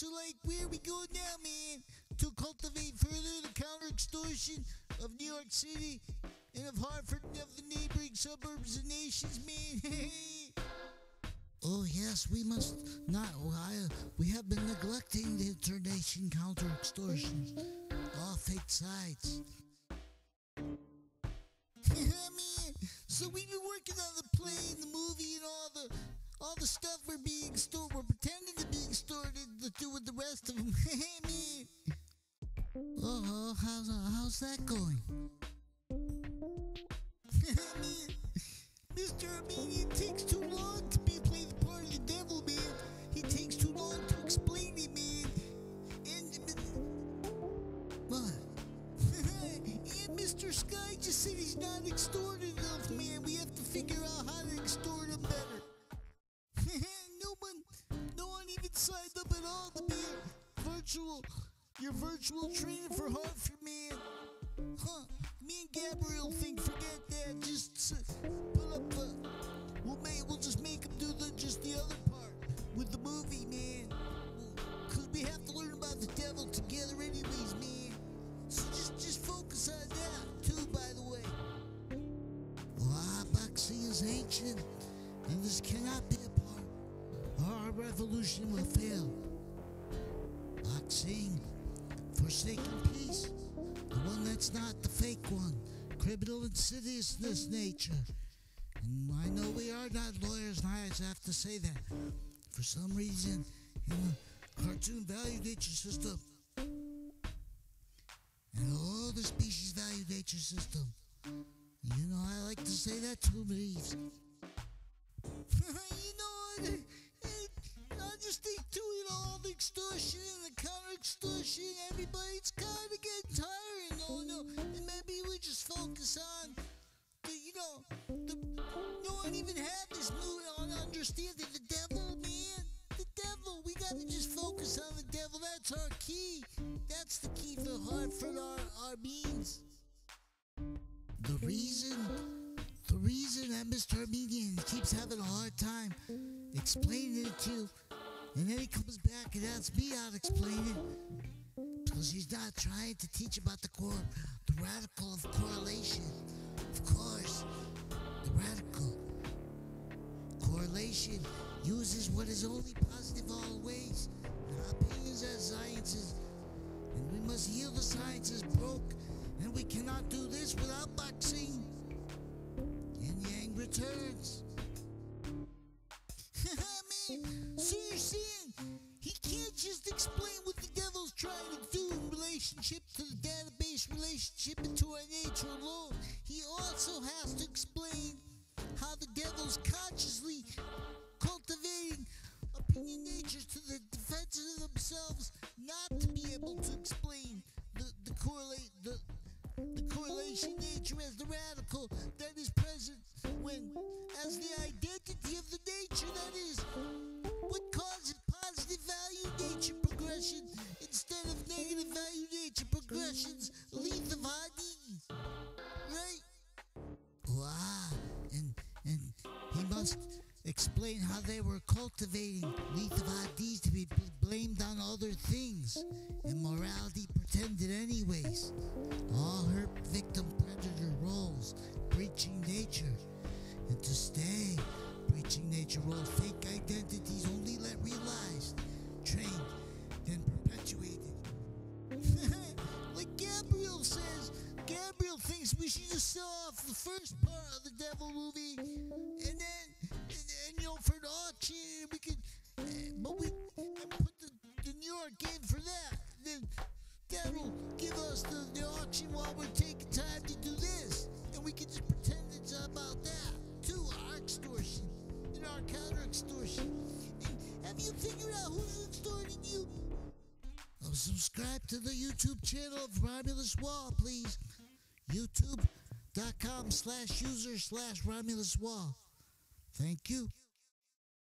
So like, where we go now, man? To cultivate further the counter extortion of New York City and of Hartford and of the neighboring suburbs and nations, man. Oh yes, we must not. We have been neglecting the international counter extortion. All fake sides. Man, so we've been working on the play and the movie and all the stuff we're being stored. We're pretending to be extorted to do with the rest of them. Man. Oh, how's that going? Man, Mr. Armenian takes too long to play the part of the devil, man. He takes too long to explain it, man. And Mr. Sky just said he's not extorted enough, man. We have to figure out how to extort him better. No one even signed up at all to be your virtual trainer for Hartford, man. Huh? Me and Gabriel think forget that. Just put up the. We'll just make him do the other part with the movie, man. Cause we have to learn about the devil together, anyways, man. So just focus on that too, by the way. Well, boxing is ancient, and this cannot be a part. Our revolution will fail. Boxing, forsaken peace, the one that's not the fake one, criminal insidiousness nature. And I know we are not lawyers, and I have to say that. For some reason, in the cartoon value nature system, and all the species value nature system, you know, I like to say that too many years. You know what? I just think doing all the extortion and the counter extortion, everybody's kind of getting tired. No, and maybe we just focus on the, you know, no one even had this mood on understanding the devil, man. The devil. We gotta just focus on the devil. That's our key. That's the key for Hartford, our means. The reason that Mr. Armenian keeps having a hard time explaining it to you, and then he comes back and asks me how to explain it, because he's not trying to teach about the core, the radical of correlation. Of course, the radical. Correlation uses what is only positive always. Our opinions as sciences, and we must heal the sciences broke, and we cannot do this without boxing. Yin Yang returns. Man, so you're saying he can't just explain what the devil's trying to do in relationship to the database relationship and to our nature alone. He also has to explain how the devil's consciously cultivating opinion natures to the defenses of themselves, not to be able to explain the correlation nature as the radical that is present when, as the identity of the nature that is, what causes positive value nature progression instead of negative value nature progressions, Lethe of Hadi, right? Wow, and he must explain how they were cultivating Lethe of Hadi to be blamed on other things, and morality pretended anyways. All her victim-predator roles, breaching nature. And to stay, breaching nature roles, fake identities only let realized, trained, then perpetuated. Like Gabriel says, Gabriel thinks we should just sell off the first part of the devil movie, and then, you know, for an auction, we could, but we put the New York game for that. Then that'll give us the auction while we're taking time to do this. And we can just pretend it's about that, too, our extortion and our counter extortion. And have you figured out who's extorting you? Oh, subscribe to the YouTube channel of Romulus Wall, please. YouTube.com/user/Romulus Wall. Thank you.